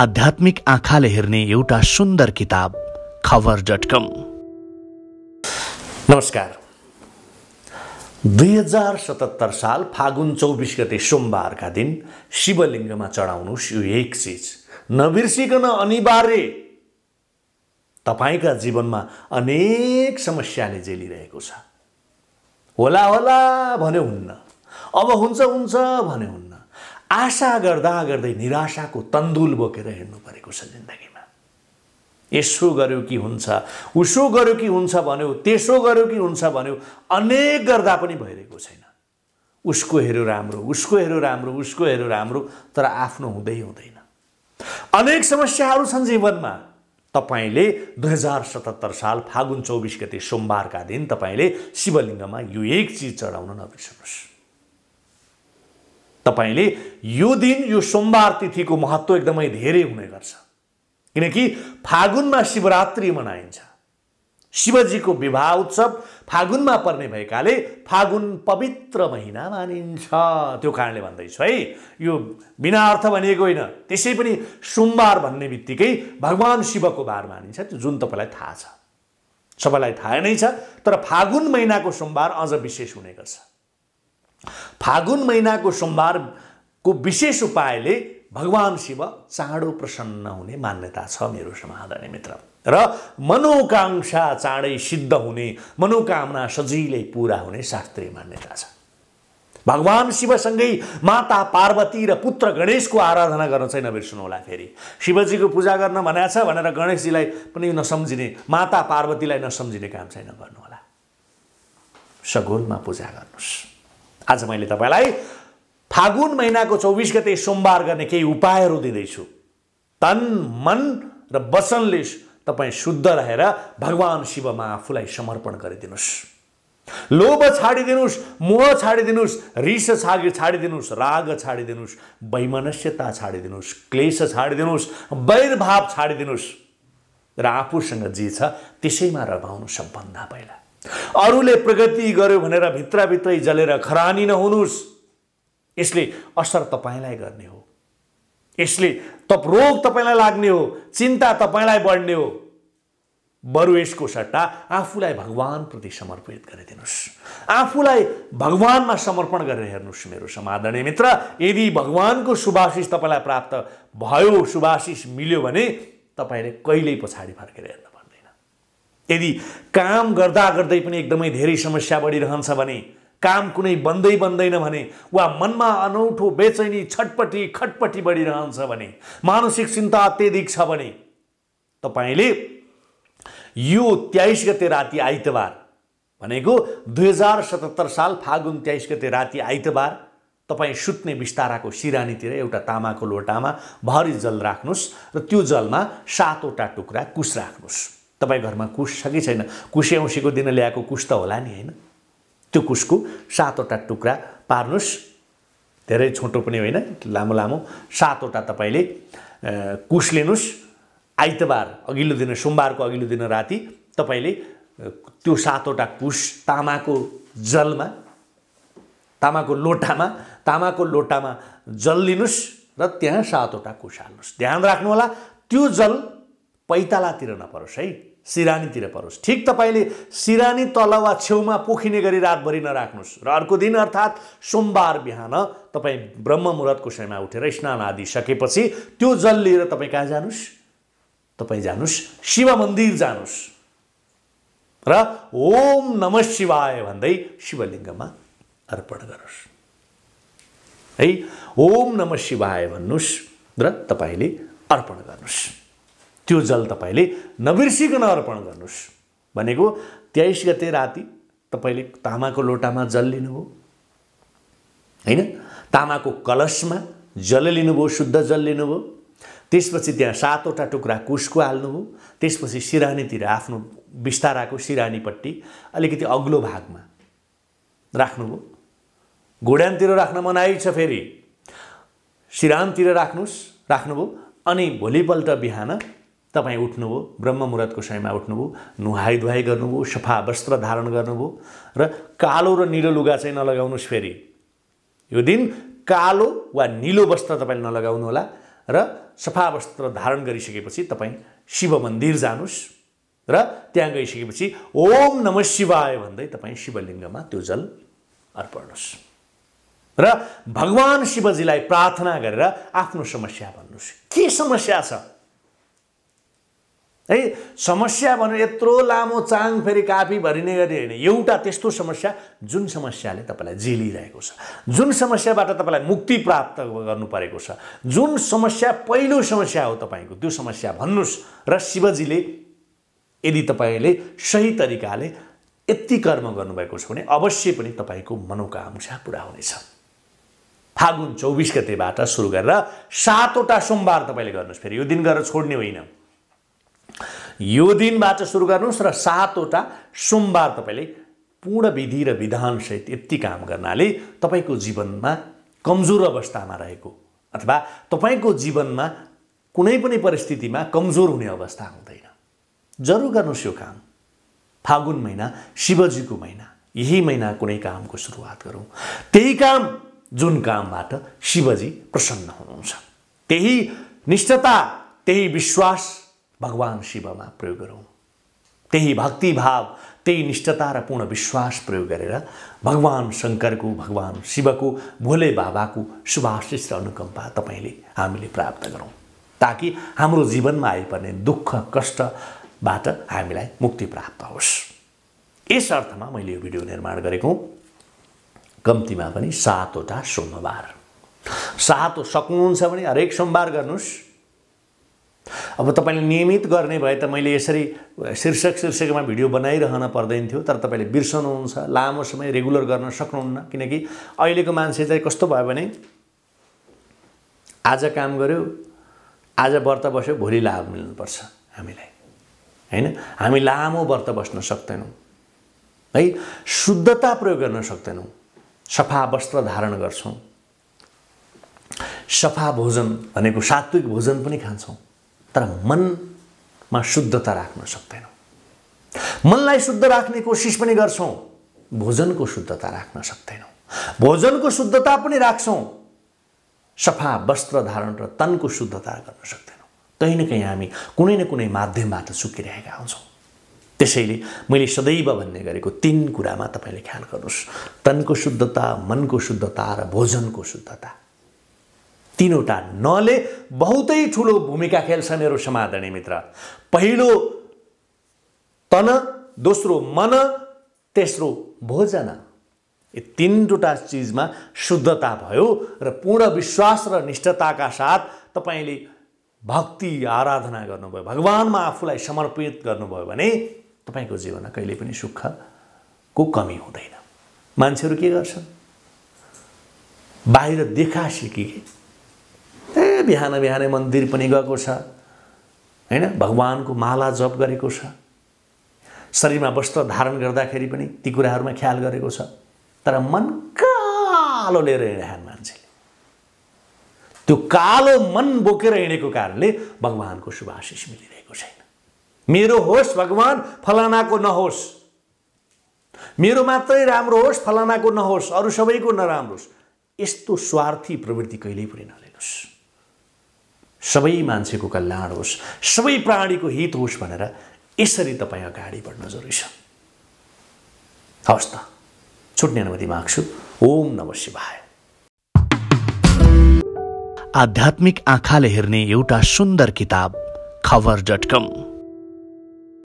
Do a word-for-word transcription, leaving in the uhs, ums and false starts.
आध्यात्मिक आँखाले हेर्ने एउटा सुन्दर किताब खबर डट कम। नमस्कार। दुई हजार सतहत्तर साल फागुन चौबीस गते सोमबार का दिन शिवलिंग में चढ़ाउनुस् यो एक चीज नबिर्सिकन अनिवार्य। तपाईका जीवन में अनेक समस्याले झेलिरहेको छ। होला होला भने हुन्न, अब हुन्छ हुन्छ भने हुन्न। आशा गर्दा गर्दै निराशाको तन्दुल बोकेर हिँड्नु परेको छ जिन्दगीमा। यसो गर्यो कि हुन्छ, उसो गर्यो कि हुन्छ भन्यो, त्यसो गर्यो कि हुन्छ भन्यो, अनेक गर्दा पनि भइरहेको छैन। उसको हेर्यो राम्रो, उसको हेर्यो राम्रो, उसको हेर्यो राम्रो, तर आफ्नो हुँदै हुँदैन। अनेक समस्याहरू छन् जीवनमा। तपाईले दुई हजार सतहत्तर साल फागुन चौबीस गते सोमबार का दिन तपाईले शिवलिंगमा यो एक चीज चढ़ाउन नबिर्सनुस्। तपाईले यो दिन, यो सोमबार तिथि को महत्व एकदमै धेरै हुने गर्छ, किनकि फागुन में शिवरात्रि मनाइन्छ। शिवजी को विवाह उत्सव फागुन में पर्ने भएकाले फागुन पवित्र महीना मानिन्छ। त्यो कारणले भन्दै छु है, यो बिना अर्थ भनेको होइन। त्यसै पनि सोमबार भन्ने बित्तिकै भगवान शिव को बार मानिन्छ, त्यो जुन तपाईलाई थाहा छ, सबैलाई थाहा नै छ। तर फागुन महीना को सोमबार अझ विशेष हुने गर्छ। फागुन महीना को सोमबार को विशेष उपायले भगवान शिव चाँडो प्रसन्न हुने मान्यता छ मेरो समाधानी मित्र। र मनोकांक्षा चाँडै सिद्ध हुने, मनोकामना सजिलै पूरा हुने शास्त्रीय मान्यता छ। भगवान शिवसँगै माता पार्वती र पुत्र गणेशको आराधना गर्न चाहिँ नबिर्सनु होला। फेरि शिवजीको पूजा गर्न भनेको छ भनेर गणेशजीलाई पनि नसम्झिने, माता पार्वतीलाई नसम्झिने काम चाहिँ नगर्नु होला। सगुनमा पूजा गर्नुस्। आज मैले तपाईलाई फागुन महीना को चौबीस गते सोमबार गर्ने केही उपायहरू दिँदैछु। तन मन र वचनले तपाई शुद्ध रहेर भगवान शिवमा आफूलाई समर्पण गरिदिनुस्। लोभ छाडिदिनुस्, मोह छाडिदिनुस्, रिस छाडिदिनुस्, राग छाडिदिनुस्, वैमनस्यता छाडिदिनुस्, क्लेश छाडिदिनुस्, वैरभाव छाडिदिनुस् र आफूसँग जे छ त्यसैमा रमाउनु सबभन्दा पहिला। अरूले प्रगति गर्यो भनेर भित्रभित्रै जलेर खरानी नहुनुस्। यसले असर तपाईलाई गर्ने हो, यसले तप रोग तपाईलाई लाग्ने हो, चिन्ता तपाईलाई बढ्ने हो। बरु यसको सट्टा आफूलाई भगवान प्रति समर्पित गरिदिनुस्। आफूलाई भगवानमा समर्पण गरेर हेर्नुस् मेरो समादरणीय मित्र। यदि भगवानको शुभाशिष तपाईलाई प्राप्त भयो, शुभाशिष मिल्यो भने तपाईले कहिल्यै पछाडी फर्केर हेर्नु पर्दैन। यदि काम गर्दा गर्दै पनि एकदमै धेरै समस्या बढिरहन्छ भने, काम कुनै बन्दै बन्दैन भने, वा मनमा अनौठो बेचैनी छटपटी खटपटी बढिरहन्छ भने, मानसिक चिन्ता अत्यधिक छ भने, तपाईले यो तेइस गते राति आइतबार भनेको दुई हजार सतहत्तर साल फागुन तेइस गते राति आइतबार तपाईँ सुत्ने बिस्ताराको सिरानीतिर एउटा तामाको लोटामा भरि जल राख्नुस् र त्यो जलमा सातवटा टुक्रा कुश राख्नुस्। तपाईँ घरमा कुश छ कि छैन? कुशे औँसीको दिन ल्याएको कुश त होला नि, हैन? त्यो कुशको सातवटा टुक्रा पार्नुस्। धेरै छोटो पनि होइन, लामो लामो सातवटा तपाईले कुश लिनुस्। आइतबार अघिल्लो दिन, सोमबारको अघिल्लो दिन राति तपाईले त्यो सातवटा कुश तामाको जलमा, तामाको लोटामा, तामाको लोटामा जल लिनुस् र त्यहाँ सातवटा कुश हाल्नुस्। ध्यान राख्नु होला, त्यो जल पैतालातिर नपरोस् है, सिरानीतिर परोस्। ठिक तपाईले सिरानी तल वा छेउमा पोखिने गरी रातभरि नराख्नुस्। र अर्को दिन अर्थात् सोमबार बिहान तपाईँ ब्रह्म मुहूर्तको समयमा उठेर स्नान आदि सकेपछि त्यो जल लिएर तपाईँ कहाँ जानुस्? तपाईँ जानुस् शिव मन्दिर जानुस् र ओम नमः शिवाय भन्दै शिवलिङ्गमा अर्पण गरोस् है। ओम नमः शिवाय भन्नुस् र तपाईले अर्पण गर्नुस्। त्यो जल तपाईले नबिर्सिकन अर्पण गर्नुस्। भनेको तेइस गते राति तपाईले तामाको लोटामा जल लिनुभयो, हैन? तामाको कलशमा जल लिनुभयो, शुद्ध जल लिनुभयो। त्यसपछि त्यहाँ सातवटा टुक्रा कुशको हाल्नुभयो। त्यसपछि सिरानीतिर, आफ्नो बिस्ताराको सिरानीपट्टि अलिकति अग्लो भागमा राख्नुभयो। गोड्यानतिर राख्न मनाइ छ, फेरि सिरानतिर राख्नुस्, राख्नुभयो। अनि भोलिपल्ट बिहान तपाईं उठ्नुभयो, ब्रह्म मुहूर्तको समयमा उठ्नुभयो, नुहाई धुवाई गर्नुभयो, सफा वस्त्र धारण गर्नुभयो र कालो र नीलो लुगा चाहिँ नलगाउनुस्। फेरि यो दिन कालो वा नीलो वस्त्र तपाईले नलगाउनु होला। र सफा वस्त्र धारण गरिसकेपछि तपाई शिव मन्दिर जानुस् र त्यहाँ गइसकेपछि ओम नमः शिवाय भन्दै तपाई शिवलिङ्गमा त्यो जल अर्पण गर्नुस् र भगवान शिवजीलाई प्रार्थना गरेर आफ्नो समस्या भन्नुस्। के समस्या छ है? समस्या भने यत्रो लामो चाङ फेरि कापी भरिने गरी हैन, एउटा त्यस्तो समस्या जुन समस्याले तपाईलाई झेलिरहेको छ, जुन समस्याबाट तपाईलाई मुक्ति प्राप्त गर्नु परेको छ, जुन समस्या पहिलो समस्या हो तपाईको, त्यो समस्या भन्नुस् र शिवजीले यदि तपाईले सही तरिकाले यति कर्म गर्नु भएको छ भने अवश्य पनि तपाईको मनोकामना पूरा हुनेछ। फागुन चौबीस गतेबाट सुरु गरेर सातवटा सोमबार तपाईले गर्नुस्, फेरि यो दिन गरेर छोड्ने होइन, यो दिनबाट सुरु गर्नुस् र सातवटा सोमबार तपाईले पूर्ण विधि र विधान सहित यति काम गर्नाले तपाईको जीवनमा कमजोर अवस्थामा रहेको अथवा तपाईको जीवनमा कुनै पनि परिस्थितिमा कमजोर हुने अवस्था हुँदैन। जरुर गर्नुस् यो काम। फागुन महिना शिवजीको महिना, यही महिना कुनै कामको सुरुवात गरौँ, त्यही काम जुन कामबाट शिवजी प्रसन्न हुनुहुन्छ, त्यही निष्ठता त्यही विश्वास भगवान शिवमा प्रयोग गरौँ, त्यही भक्तिभाव त्यही निष्ठता र पूर्ण विश्वास प्रयोग गरेर भगवान शङ्करको भगवान शिवको भोले बाबाको शुभाशिष र अनुकम्पा तपाईले हामीले प्राप्त गरौँ ताकि हाम्रो जीवनमा आइपर्ने दुःख कष्टबाट हामीलाई मुक्ति प्राप्त होस्। यस अर्थमा मैले यो भिडियो निर्माण गरेको हुँ। कम्तीमा पनि सातवटा सोमबार, सात सक्नुहुन्छ भने हरेक सोमबार गर्नुस्। अब तपाईले नियमित गर्ने भए त मैले यसरी शीर्षक शीर्षकमा भिडियो बनाइरहन पर्दैन थियो, तर तपाईले बिर्सनुहुन्छ, लामो समय रेगुलर गर्न सक्नुहुन्न। किनकि अहिलेको मान्छे चाहिँ कस्तो भयो भने आज काम गर्यो, आज व्रत बस्यो, भोलि लाभ मिल्नुपर्छ हामीलाई, हैन? हामी लामो व्रत बस्न सक्दैनौँ है, शुद्धता प्रयोग गर्न सक्दैनौँ, सफा वस्त्र धारण गर्छौँ, सफा भोजन भनेको सात्विक भोजन पनि खान्छौँ, तर मनमा शुद्धता राख्न सक्दैनौँ। मनलाई शुद्ध राख्ने कोसिस पनि गर्छौँ, भोजनको शुद्धता राख्न सक्दैनौँ, भोजनको शुद्धता पनि राख्छौँ, सफा वस्त्र धारण र तनको शुद्धता गर्न सक्दैनौँ। कहीँ न कहीँ हामी कुनै न कुनै माध्यमबाट सुकिरहेका हुन्छौँ। त्यसैले मैले सदैव भन्ने गरेको तीन कुरामा तपाईले ख्याल गर्नुस्, तनको शुद्धता, मनको शुद्धता र भोजनको शुद्धता। तीनवटा नले बहुतै ठूलो भूमिका खेल्छ मेरो समाधानी मित्र। पहिलो तन, दोस्रो मन, तेस्रो भोजन। ये तीनवटा चीजमा शुद्धता भयो र पूर्ण विश्वास र निष्ठताका साथ तपाईले भक्ति आराधना गर्नुभयो, भगवानमा आफूलाई समर्पित गर्नुभयो भने तपाईको जीवनमा कहिले पनि सुखको कमी हुँदैन। मान्छेहरू के गर्छन्? बाहिर देखा सिके ए बिहान बिहानै मन्दिर पनि गएको छ, हैन? भगवानको माला जप गरेको छ, शरीरमा वस्त्र धारण गर्दाखेरि पनि ती कुराहरुमा ख्याल गरेको छ, तर मन कालो लिएर हिँड्छन् मान्छेले। त्यो कालो मन बोकेर हिँडेको कारणले भगवानको शुभाशिष मिलिरहेको छैन। मेरो होस् भगवान, फलानाको नहोस्, मेरो मात्रै राम्रो होस्, फलानाको नहोस्, अरु सबैको नराम्रो होस्, यस्तो स्वार्थी प्रवृत्ति कहिल्यै पनि नलिनुहोस्। सबै मान्छेको कल्याण होस्, सबै प्राणीको हित होस् भनेर यसरी तपाईँ अगाडि बढ्न जरुरी छ। हवस् त, छुट्ने अनुमति माग्छु। ओम नमः शिवाय। आध्यात्मिक आँखाले हेर्ने एउटा सुन्दर किताब खबर डट कम।